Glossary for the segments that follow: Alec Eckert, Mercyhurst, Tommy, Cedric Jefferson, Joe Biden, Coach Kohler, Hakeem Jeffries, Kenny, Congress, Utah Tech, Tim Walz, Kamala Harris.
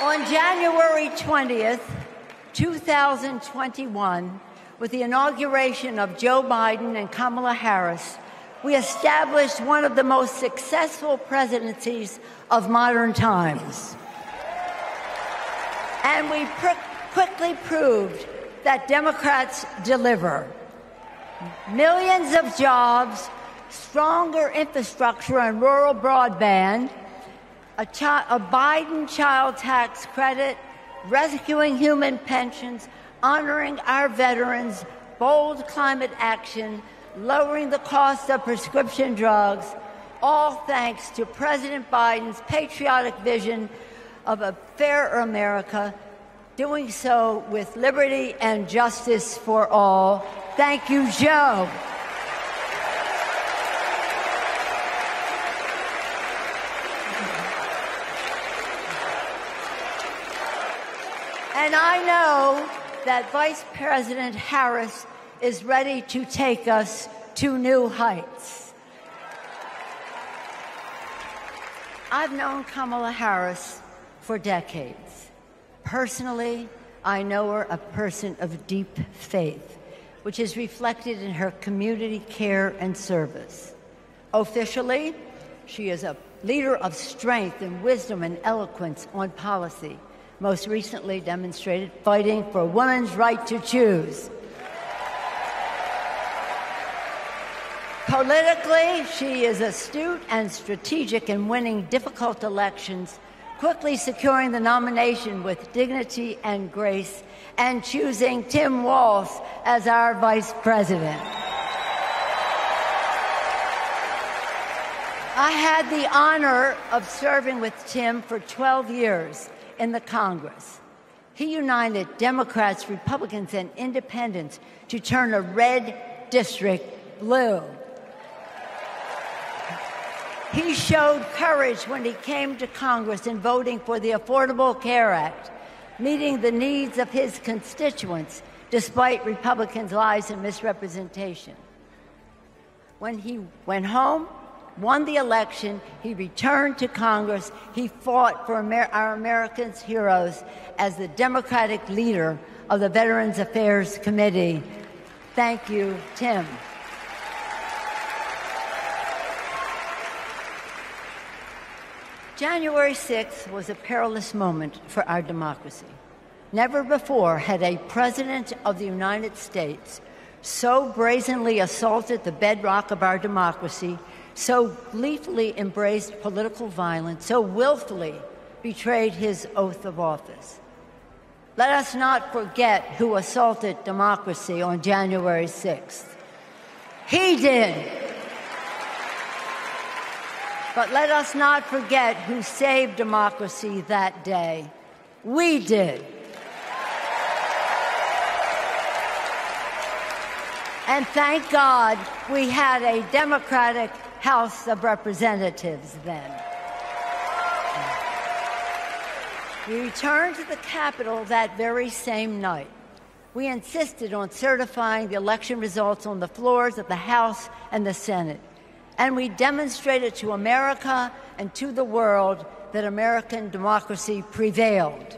On January 20th, 2021, with the inauguration of Joe Biden and Kamala Harris, we established one of the most successful presidencies of modern times. And we quickly proved that Democrats deliver. Millions of jobs, stronger infrastructure and rural broadband, a Biden child tax credit, rescuing human pensions, honoring our veterans, bold climate action, lowering the cost of prescription drugs, all thanks to President Biden's patriotic vision of a fairer America, doing so with liberty and justice for all. Thank you, Joe. And I know that Vice President Harris is ready to take us to new heights. I've known Kamala Harris for decades. Personally, I know her a person of deep faith, which is reflected in her community care and service. Officially, she is a leader of strength and wisdom and eloquence on policy, most recently demonstrated fighting for women's right to choose. Politically, she is astute and strategic in winning difficult elections, quickly securing the nomination with dignity and grace, and choosing Tim Walz as our vice president. I had the honor of serving with Tim for 12 years in the Congress. He united Democrats, Republicans, and independents to turn a red district blue. He showed courage when he came to Congress in voting for the Affordable Care Act, meeting the needs of his constituents despite Republicans' lies and misrepresentation. When he went home, won the election, he returned to Congress, he fought for our Americans' heroes as the Democratic leader of the Veterans Affairs Committee. Thank you, Tim. January 6th was a perilous moment for our democracy. Never before had a president of the United States so brazenly assaulted the bedrock of our democracy, so gleefully embraced political violence, so willfully betrayed his oath of office. Let us not forget who assaulted democracy on January 6th. He did. But let us not forget who saved democracy that day. We did. And thank God we had a Democratic House of Representatives then. We returned to the Capitol that very same night. We insisted on certifying the election results on the floors of the House and the Senate. And we demonstrated to America and to the world that American democracy prevailed.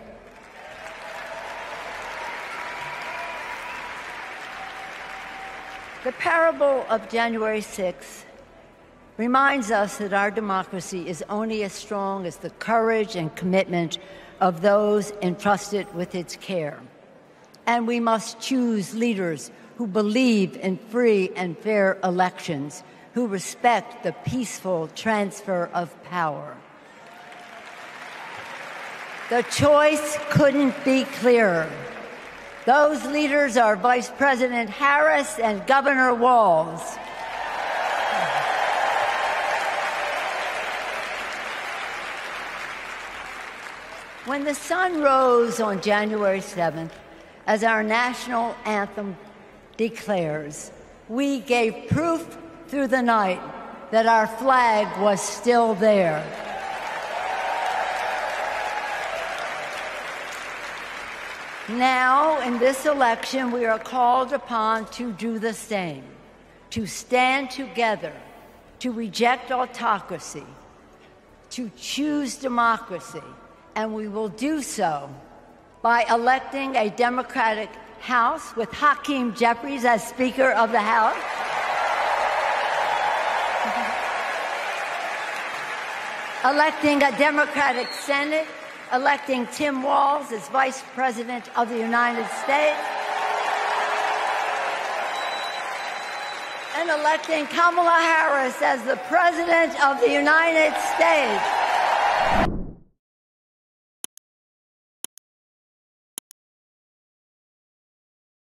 The parable of January 6th reminds us that our democracy is only as strong as the courage and commitment of those entrusted with its care. And we must choose leaders who believe in free and fair elections, who respect the peaceful transfer of power. The choice couldn't be clearer. Those leaders are Vice President Harris and Governor Walz. When the sun rose on January 7th, as our national anthem declares, we gave proof through the night that our flag was still there. Now, in this election, we are called upon to do the same, to stand together, to reject autocracy, to choose democracy, and we will do so by electing a Democratic House with Hakeem Jeffries as Speaker of the House. Electing a Democratic Senate, electing Tim Walz as Vice President of the United States, and electing Kamala Harris as the President of the United States.